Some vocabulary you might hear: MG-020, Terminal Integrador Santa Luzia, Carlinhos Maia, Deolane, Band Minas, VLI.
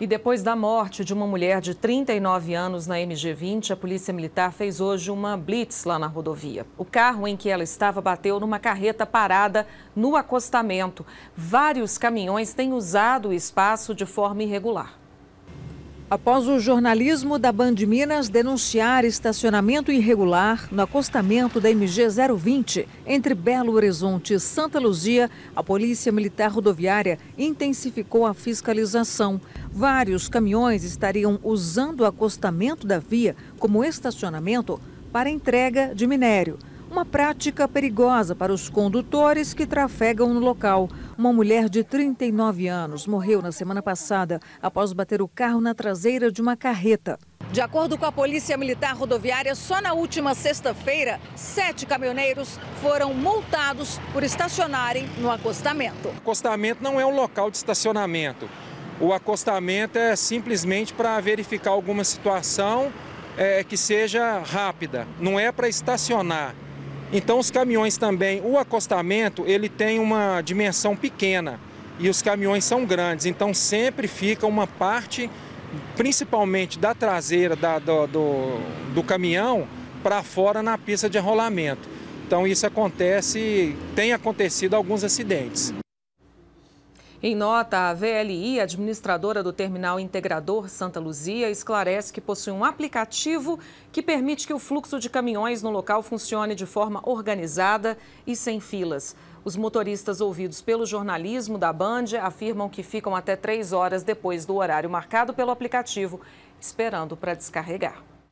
E depois da morte de uma mulher de 39 anos na MG-020, a Polícia Militar fez hoje uma blitz lá na rodovia. O carro em que ela estava bateu numa carreta parada no acostamento. Vários caminhões têm usado o espaço de forma irregular. Após o jornalismo da Band Minas denunciar estacionamento irregular no acostamento da MG-020 entre Belo Horizonte e Santa Luzia, a Polícia Militar Rodoviária intensificou a fiscalização. Vários caminhões estariam usando o acostamento da via como estacionamento para entrega de minério. Uma prática perigosa para os condutores que trafegam no local. Uma mulher de 39 anos morreu na semana passada após bater o carro na traseira de uma carreta. De acordo com a Polícia Militar Rodoviária, só na última sexta-feira, 7 caminhoneiros foram multados por estacionarem no acostamento. O acostamento não é um local de estacionamento. O acostamento é simplesmente para verificar alguma situação que seja rápida, não é para estacionar. Então os caminhões também, o acostamento ele tem uma dimensão pequena e os caminhões são grandes, então sempre fica uma parte, principalmente da traseira do caminhão, para fora na pista de rolamento. Então isso acontece, tem acontecido alguns acidentes. Em nota, a VLI, administradora do Terminal Integrador Santa Luzia, esclarece que possui um aplicativo que permite que o fluxo de caminhões no local funcione de forma organizada e sem filas. Os motoristas ouvidos pelo jornalismo da Band afirmam que ficam até 3 horas depois do horário marcado pelo aplicativo, esperando para descarregar.